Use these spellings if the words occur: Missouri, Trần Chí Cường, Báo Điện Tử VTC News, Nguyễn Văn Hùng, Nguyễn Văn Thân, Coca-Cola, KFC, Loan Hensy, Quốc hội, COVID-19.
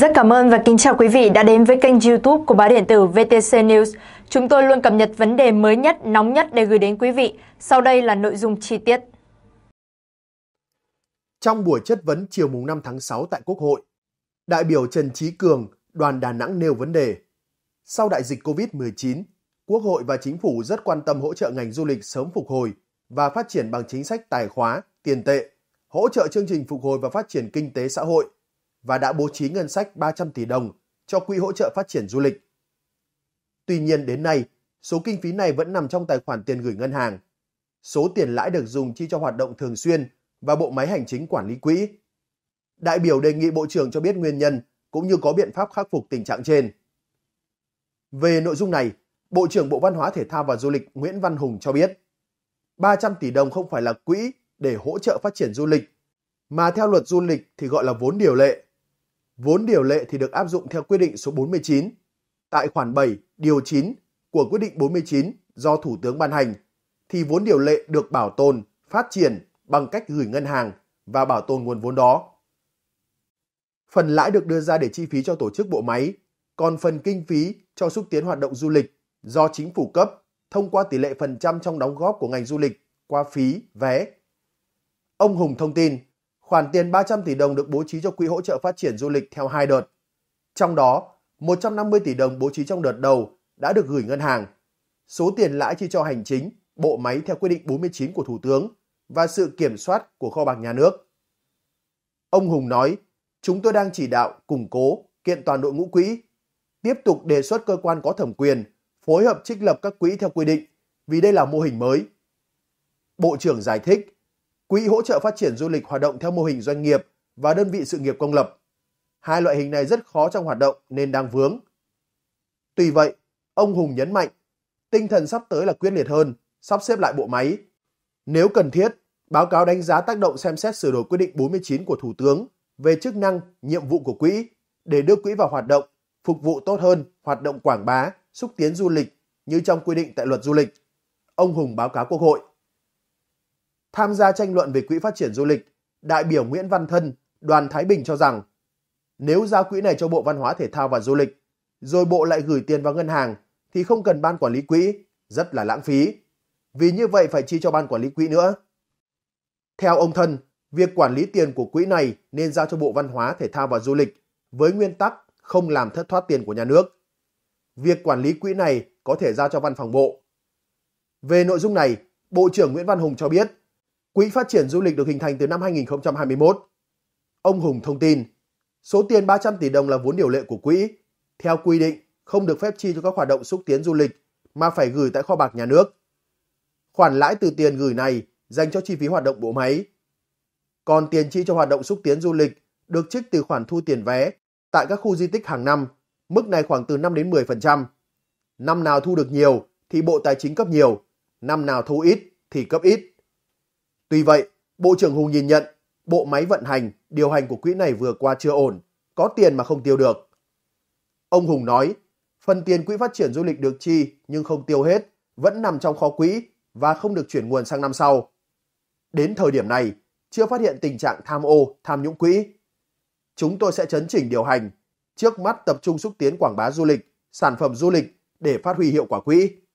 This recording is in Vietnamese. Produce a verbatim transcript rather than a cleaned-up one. Rất cảm ơn và kính chào quý vị đã đến với kênh YouTube của Báo Điện tử vê tê xê News. Chúng tôi luôn cập nhật vấn đề mới nhất, nóng nhất để gửi đến quý vị. Sau đây là nội dung chi tiết. Trong buổi chất vấn chiều mùng năm tháng sáu tại Quốc hội, đại biểu Trần Chí Cường, đoàn Đà Nẵng nêu vấn đề. Sau đại dịch Covid mười chín, Quốc hội và Chính phủ rất quan tâm hỗ trợ ngành du lịch sớm phục hồi và phát triển bằng chính sách tài khóa, tiền tệ, hỗ trợ chương trình phục hồi và phát triển kinh tế xã hội và đã bố trí ngân sách ba trăm tỷ đồng cho quỹ hỗ trợ phát triển du lịch. Tuy nhiên đến nay, số kinh phí này vẫn nằm trong tài khoản tiền gửi ngân hàng. Số tiền lãi được dùng chi cho hoạt động thường xuyên và bộ máy hành chính quản lý quỹ. Đại biểu đề nghị Bộ trưởng cho biết nguyên nhân cũng như có biện pháp khắc phục tình trạng trên. Về nội dung này, Bộ trưởng Bộ Văn hóa Thể thao và Du lịch Nguyễn Văn Hùng cho biết, ba trăm tỷ đồng không phải là quỹ để hỗ trợ phát triển du lịch, mà theo luật du lịch thì gọi là vốn điều lệ. Vốn điều lệ thì được áp dụng theo quyết định số bốn mươi chín, tại khoản bảy, điều chín của quyết định bốn mươi chín do Thủ tướng ban hành, thì vốn điều lệ được bảo tồn, phát triển bằng cách gửi ngân hàng và bảo tồn nguồn vốn đó. Phần lãi được đưa ra để chi phí cho tổ chức bộ máy, còn phần kinh phí cho xúc tiến hoạt động du lịch do chính phủ cấp thông qua tỷ lệ phần trăm trong đóng góp của ngành du lịch qua phí, vé. Ông Hùng thông tin, khoản tiền ba trăm tỷ đồng được bố trí cho quỹ hỗ trợ phát triển du lịch theo hai đợt. Trong đó, một trăm năm mươi tỷ đồng bố trí trong đợt đầu đã được gửi ngân hàng. Số tiền lãi chi cho hành chính, bộ máy theo quyết định bốn mươi chín của Thủ tướng và sự kiểm soát của Kho bạc Nhà nước. Ông Hùng nói, chúng tôi đang chỉ đạo, củng cố, kiện toàn đội ngũ quỹ, tiếp tục đề xuất cơ quan có thẩm quyền, phối hợp trích lập các quỹ theo quy định vì đây là mô hình mới. Bộ trưởng giải thích, quỹ hỗ trợ phát triển du lịch hoạt động theo mô hình doanh nghiệp và đơn vị sự nghiệp công lập. Hai loại hình này rất khó trong hoạt động nên đang vướng. Tuy vậy, ông Hùng nhấn mạnh, tinh thần sắp tới là quyết liệt hơn, sắp xếp lại bộ máy. Nếu cần thiết, báo cáo đánh giá tác động xem xét sửa đổi quyết định bốn mươi chín của Thủ tướng về chức năng, nhiệm vụ của quỹ để đưa quỹ vào hoạt động, phục vụ tốt hơn hoạt động quảng bá, xúc tiến du lịch như trong quy định tại luật du lịch. Ông Hùng báo cáo Quốc hội. Tham gia tranh luận về quỹ phát triển du lịch, đại biểu Nguyễn Văn Thân, đoàn Thái Bình cho rằng nếu giao quỹ này cho Bộ Văn hóa Thể thao và Du lịch, rồi Bộ lại gửi tiền vào ngân hàng thì không cần ban quản lý quỹ, rất là lãng phí. Vì như vậy phải chi cho ban quản lý quỹ nữa. Theo ông Thân, việc quản lý tiền của quỹ này nên giao cho Bộ Văn hóa Thể thao và Du lịch với nguyên tắc không làm thất thoát tiền của nhà nước. Việc quản lý quỹ này có thể giao cho Văn phòng Bộ. Về nội dung này, Bộ trưởng Nguyễn Văn Hùng cho biết, Quỹ phát triển du lịch được hình thành từ năm hai nghìn không trăm hai mươi mốt. Ông Hùng thông tin, số tiền ba trăm tỷ đồng là vốn điều lệ của quỹ. Theo quy định, không được phép chi cho các hoạt động xúc tiến du lịch mà phải gửi tại Kho bạc Nhà nước. Khoản lãi từ tiền gửi này dành cho chi phí hoạt động bộ máy. Còn tiền chi cho hoạt động xúc tiến du lịch được trích từ khoản thu tiền vé tại các khu di tích hàng năm, mức này khoảng từ năm đến mười phần trăm. Năm nào thu được nhiều thì Bộ Tài chính cấp nhiều, năm nào thu ít thì cấp ít. Tuy vậy, Bộ trưởng Hùng nhìn nhận, bộ máy vận hành, điều hành của quỹ này vừa qua chưa ổn, có tiền mà không tiêu được. Ông Hùng nói, phần tiền quỹ phát triển du lịch được chi nhưng không tiêu hết, vẫn nằm trong kho quỹ và không được chuyển nguồn sang năm sau. Đến thời điểm này, chưa phát hiện tình trạng tham ô, tham nhũng quỹ. Chúng tôi sẽ chấn chỉnh điều hành, trước mắt tập trung xúc tiến quảng bá du lịch, sản phẩm du lịch để phát huy hiệu quả quỹ.